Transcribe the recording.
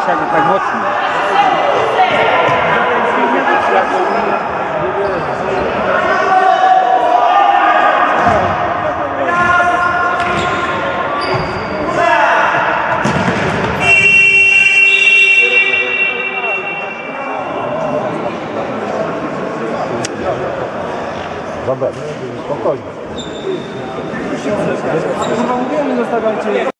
Kasia nie tak mocno. Dobra, spokojnie. Nie zostawiajcie.